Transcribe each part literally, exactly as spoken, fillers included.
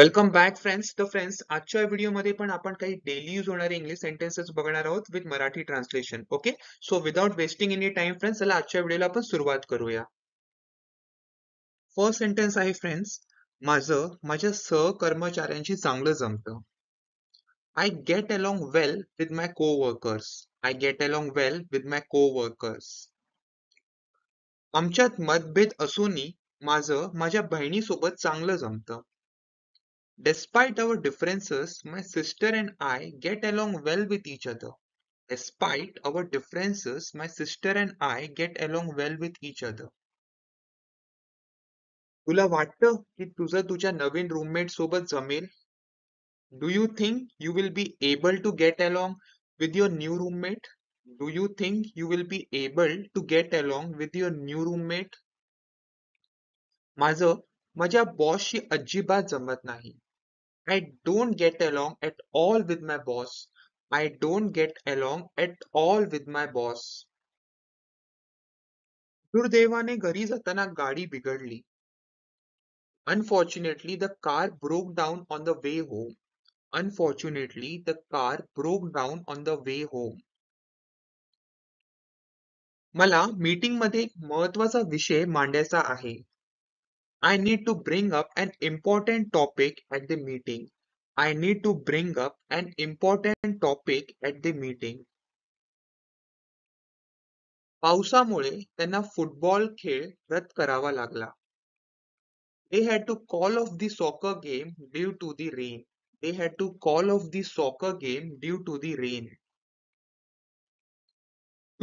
Welcome back friends. तर friends आजच्या व्हिडिओमध्ये पण आपण काही डेली यूज होणारे इंग्लिश सेंटेन्सेस बघणार आहोत with Marathi translation. Okay, so without wasting any time friends, चला आजच्या व्हिडिओला आपण सुरुवात करूया. फर्स्ट सेंटेन्स आहे फ्रेंड्स, माझं माझ्या सहकर्मचाऱ्यांशी चांगलं जमतं. I get along well with my को workers. I get along well with my को वर्कर्स. आमच्यात मतभेद असूनही माझं माझ्या बहिणीसोबत चांगलं जमतं. Despite our differences, my sister and I get along well with each other. Despite our differences, my sister and I get along well with each other. तुला वाटतं की तुझं तुझ्या नवीन रूममेट सोबत जमेल? Do you think you will be able to get along with your new roommate? Do you think you will be able to get along with your new roommate? माझं माझ्या बॉसशी अजिबात जमत नाही. I don't get along at all with my boss. I don't get along at all with my boss. दुर्दैवाने घरी जाताना गाडी बिघडली. Unfortunately, the car broke down on the way home. Unfortunately, the car broke down on the way home. मला meeting मध्ये एक महत्त्वाचा विषय मांडायचा आहे. I need to bring up an important topic at the meeting. I need to bring up an important topic at the meeting. पावसामुळे त्यांना football खेळ रद्द करावा लागला. They had to call off the soccer game due to the rain. They had to call off the soccer game due to the rain.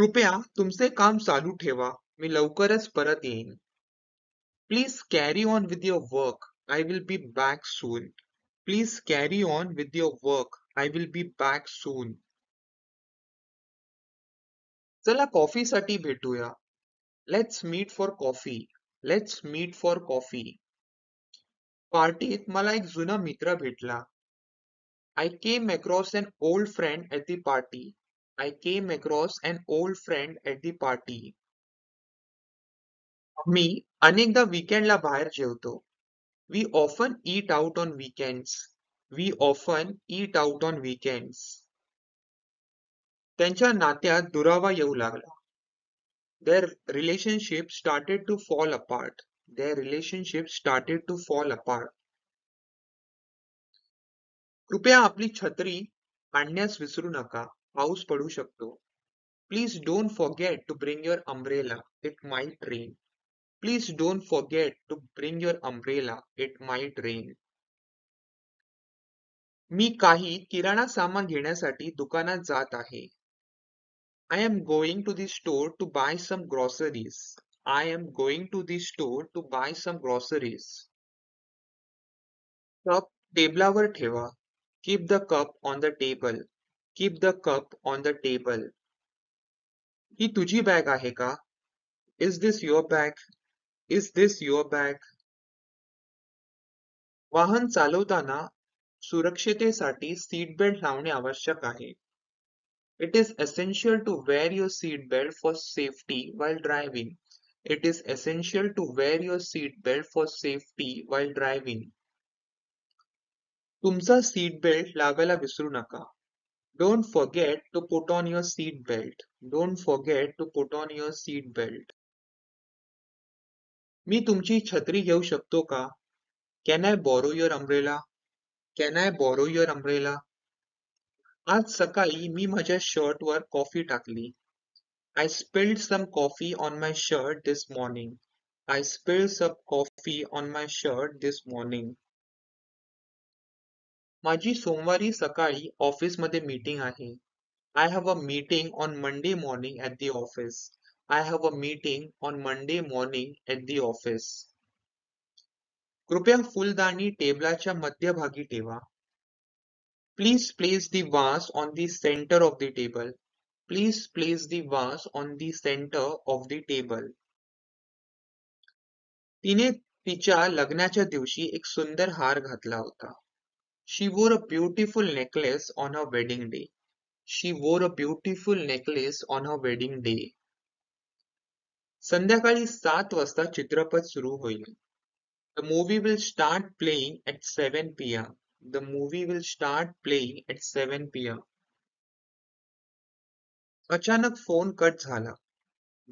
कृपया तुमचे काम चालू ठेवा, मी लवकरच परत येईन. Please carry on with your work. I will be back soon. Please carry on with your work. I will be back soon. चला coffee साठी भेटूया. Let's meet for coffee. Let's meet for coffee. पार्टीत मला एक जुना मित्र भेटला. I came across an old friend at the party. I came across an old friend at the party. मी अनेकदा वीकेंडला बाहेर जेवतो. We often eat out on weekends. We often eat out on weekends. त्यांच्या नात्यात दुरावा येऊ लागला. Their relationship started to fall apart. Their relationship started to fall apart. कृपया आपली छत्री आणण्यास विसरू नका, पाऊस पडू शकतो. Please don't forget to bring your umbrella. It might rain. Please don't forget to bring your umbrella. It might rain. मी काही किराणा सामान घेण्यासाठी दुकानात जात आहे. I am going to the store to buy some groceries. I am going to the store to buy some groceries. Cup टेबलावर ठेवा. Keep the cup on the table. Keep the cup on the table. ही तुझी bag आहे का? Is this your bag? Is this your bag? वाहन चालवताना सुरक्षिततेसाठी seat belt लावणे आवश्यक आहे. It is essential to wear your seat belt for safety while driving. It is essential to wear your seat belt for safety while driving. तुमचा seat belt लावायला विसरू नका. Don't forget to put on your seat belt. Don't forget to put on your seat belt. मी तुमची छत्री घेऊ शकतो का? Can I borrow your umbrella? Can I borrow your umbrella? आज सकाळी मी माझ्या शर्टवर कॉफी टाकली. I spilled some coffee on my shirt this morning. I spilled some coffee on my shirt this morning. माझी सोमवारी सकाळी ऑफिस मध्ये मीटिंग आहे. I have a meeting on Monday morning at the office. I have a meeting on Monday morning at the office. कृपया फुलदाणी टेबलाच्या मध्यभागी ठेवा. Please place the vase on the center of the table. Please place the vase on the center of the table. तिने तिच्या लग्नाच्या दिवशी एक सुंदर हार घातला होता. She wore a beautiful necklace on her wedding day. She wore a beautiful necklace on her wedding day. संध्याकाळी सात वाजता चित्रपट सुरू होईल. The movie will start playing at seven p m The movie will start playing at seven p m अचानक phone cut झाला.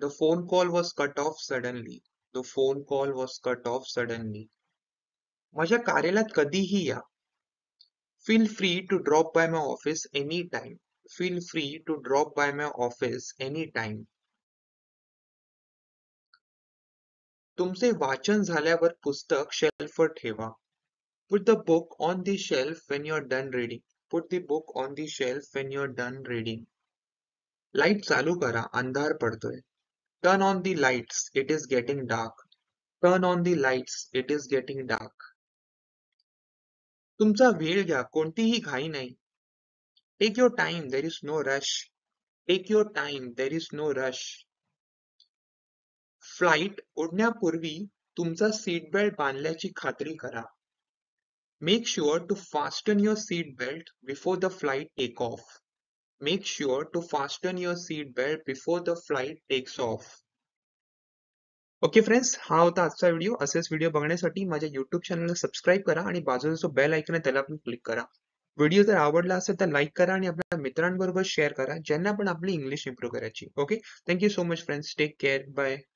The phone call was cut off suddenly. The phone call was cut off suddenly. माझ्या कार्यालयात कधीही या. Feel free to drop by my office anytime. Feel free to drop by my office anytime. तुमचे वाचन झाल्यावर पुस्तक शेल्फवर ठेवा. Put the book on the shelf when you are done reading. Put the book on the shelf when you are done reading. Light चालू करा, अंधार पडतोय. Turn on the lights, it is getting dark. Turn on the lights, it is getting dark. तुमचा वेळ घ्या, कोणतीही घाई नाही. Take your time, there is no rush. Take your time, there is no rush. Flight उडण्यापूर्वी तुमचा seat belt बांधल्याची खात्री करा. Make sure to fasten your seat belt before the flight take off. Make sure to fasten your seat belt before the flight takes off. Okay friends, हा होता आजचा video. असेच video बघण्यासाठी माझ्या YouTube चॅनलला subscribe करा आणि बाजूला जो बेल आयकॉन आहे त्याला पण क्लिक करा. व्हिडिओ जर आवडला असेल तर लाईक करा आणि आपल्या मित्रांबरोबर शेअर करा ज्यांना पण आपली इंग्लिश इम्प्रूव्ह करायची. Okay, thank you so much friends. Take care. Bye.